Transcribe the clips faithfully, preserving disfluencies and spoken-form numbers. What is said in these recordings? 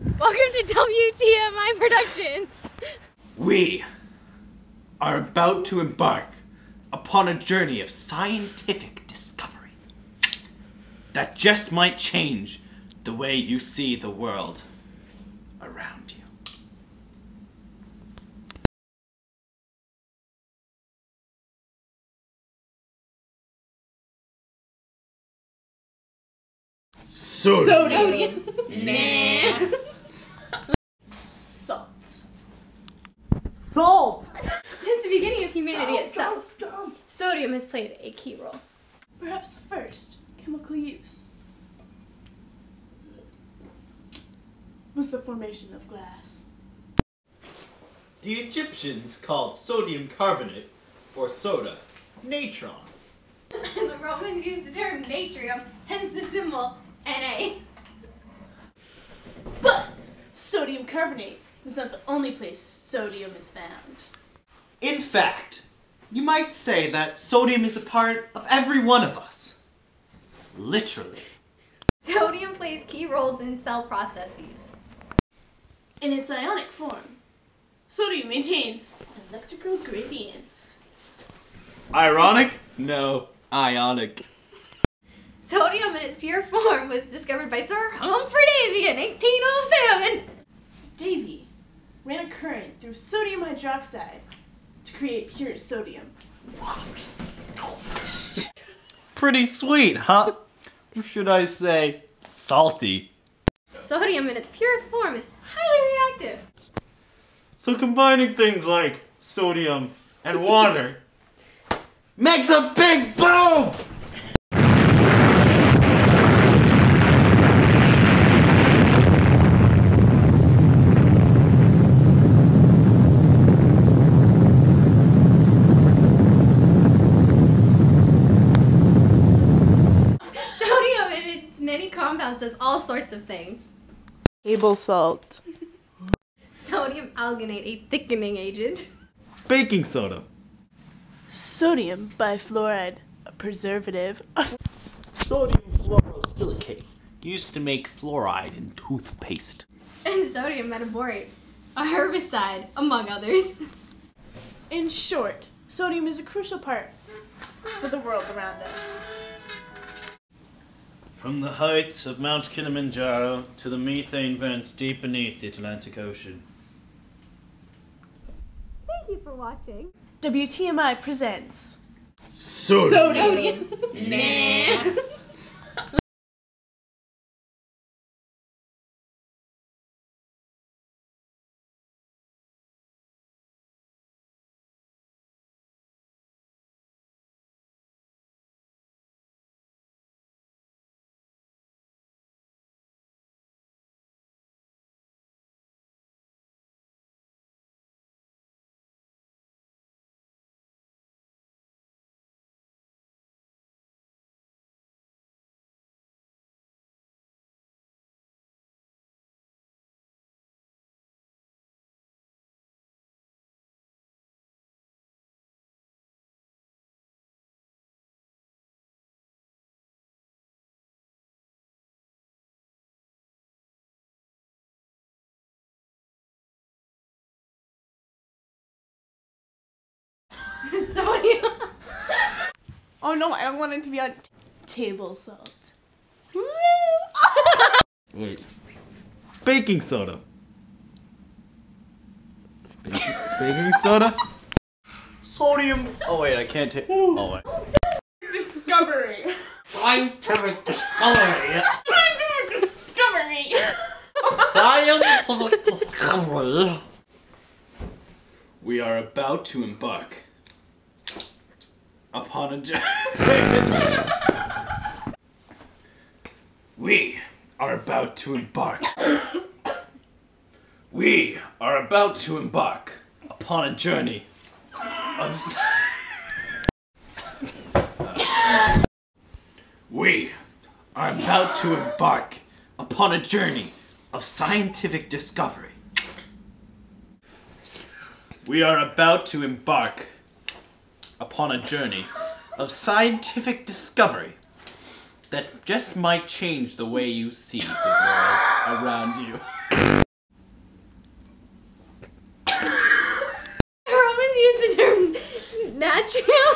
Welcome to W T M I Productions! We are about to embark upon a journey of scientific discovery that just might change the way you see the world around you. Sodium! Sodium. Nah. Salt. Salt! Since the beginning of humanity don't, itself, don't, don't. sodium has played a key role. Perhaps the first chemical use was the formation of glass. The Egyptians called sodium carbonate, or soda, natron. The Romans used the term natrium, hence the symbol N A. But sodium carbonate is not the only place sodium is found. In fact, you might say that sodium is a part of every one of us. Literally. Sodium plays key roles in cell processes. In its ionic form, sodium maintains electrical gradients. Ironic? No, ionic. Sodium in its pure form was discovered by Sir Humphry Davy in eighteen oh seven. Davy ran a current through sodium hydroxide to create pure sodium. Pretty sweet, huh? Or should I say, salty? Sodium in its pure form is highly reactive. So combining things like sodium and water makes a big boom! Many compounds does all sorts of things. Table salt. Sodium alginate, a thickening agent. Baking soda. Sodium bifluoride, a preservative. Sodium fluorosilicate, used to make fluoride in toothpaste. And sodium metaborate, a herbicide, among others. In short, sodium is a crucial part for the world around us. From the heights of Mount Kilimanjaro to the methane vents deep beneath the Atlantic Ocean. Thank you for watching. W T M I presents... Sodium! Sodium. Nah. Oh no, I don't want it to be on table salt. Wait. Baking soda. Baking, baking soda? Sodium. Oh wait, I can't take. Oh wait. Discovery. Scientific discovery. Scientific discovery. Scientific discovery. We are about to embark upon a journey. We are about to embark. We are about to embark upon a journey of. We are about to embark upon a journey of scientific discovery. We are about to embark upon a journey of scientific discovery that just might change the way you see the world around you. Romans used the term natrium.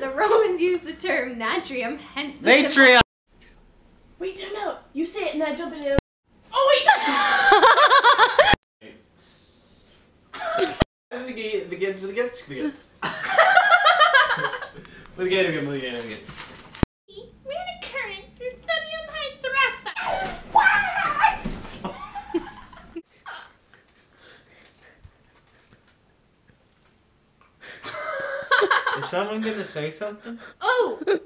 The Romans used the term natrium, hence the natrium. Wait, time out. You say it and I jump in it. Oh wait! The game, the game, the game, the game. We'll get it again, we'll get it again. We're in a current through sodium hydroxide. What? Is someone gonna say something? Oh!